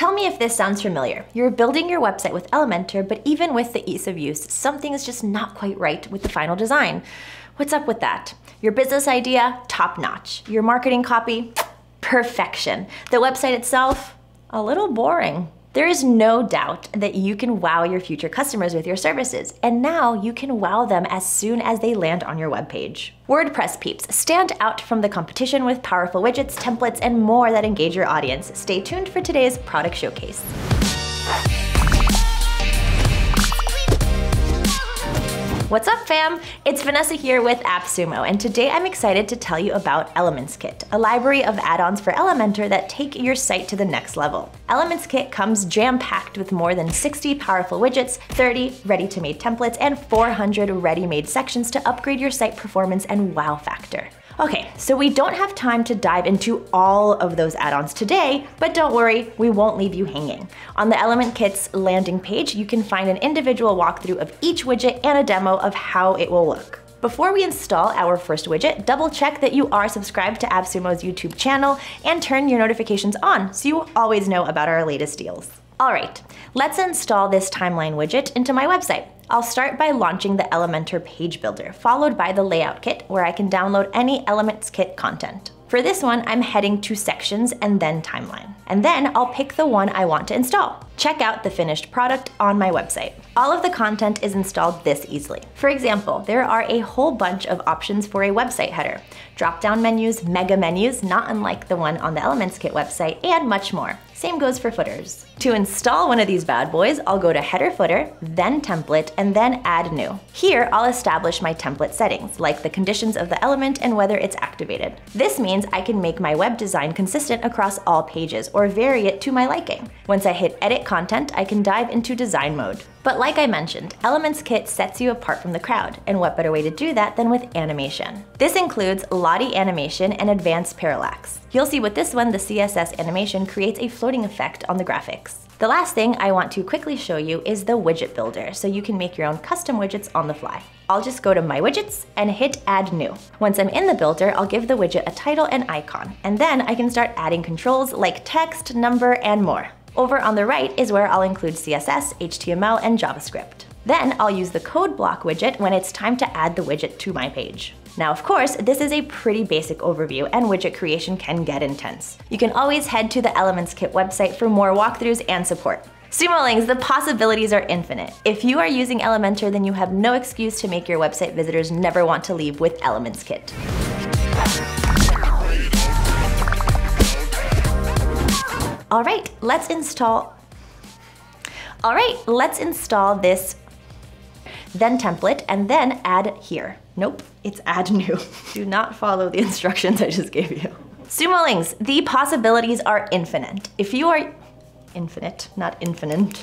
Tell me if this sounds familiar. You're building your website with Elementor, but even with the ease of use, something is just not quite right with the final design. What's up with that? Your business idea, top-notch. Your marketing copy, perfection. The website itself, a little boring. There is no doubt that you can wow your future customers with your services, and now you can wow them as soon as they land on your webpage. WordPress peeps, stand out from the competition with powerful widgets, templates, and more that engage your audience. Stay tuned for today's product showcase. What's up, fam? It's Vanessa here with AppSumo, and today I'm excited to tell you about ElementsKit, a library of add-ons for Elementor that take your site to the next level. ElementsKit comes jam-packed with more than 60 powerful widgets, 30 ready-to-made templates, and 400 ready-made sections to upgrade your site performance and wow factor. Okay, so we don't have time to dive into all of those add-ons today, but don't worry, we won't leave you hanging. On the ElementsKit's landing page, you can find an individual walkthrough of each widget and a demo of how it will look. Before we install our first widget, double-check that you are subscribed to AppSumo's YouTube channel and turn your notifications on so you always know about our latest deals. All right, let's install this timeline widget into my website. I'll start by launching the Elementor page builder, followed by the layout kit where I can download any ElementsKit content. For this one, I'm heading to sections and then timeline. And then I'll pick the one I want to install. Check out the finished product on my website. All of the content is installed this easily. For example, there are a whole bunch of options for a website header, drop-down menus, mega menus, not unlike the one on the ElementsKit website, and much more. Same goes for footers. To install one of these bad boys, I'll go to header footer, then template, and then add new. Here, I'll establish my template settings, like the conditions of the element and whether it's activated. This means I can make my web design consistent across all pages or vary it to my liking. Once I hit edit content, I can dive into design mode. But like I mentioned, ElementsKit sets you apart from the crowd, and what better way to do that than with animation? This includes Lottie Animation and Advanced Parallax. You'll see with this one, the CSS animation creates a floating effect on the graphics. The last thing I want to quickly show you is the widget builder, so you can make your own custom widgets on the fly. I'll just go to My Widgets and hit Add New. Once I'm in the builder, I'll give the widget a title and icon, and then I can start adding controls like text, number, and more. Over on the right is where I'll include CSS, HTML, and JavaScript. Then I'll use the code block widget when it's time to add the widget to my page. Now, of course, this is a pretty basic overview, and widget creation can get intense. You can always head to the ElementsKit website for more walkthroughs and support. Sumo-lings, the possibilities are infinite. If you are using Elementor, then you have no excuse to make your website visitors never want to leave with ElementsKit. All right, let's install this, then template, and then add here. Nope, it's add new. Do not follow the instructions I just gave you. Sumo-lings, the possibilities are infinite. If you are, infinite, not infinite.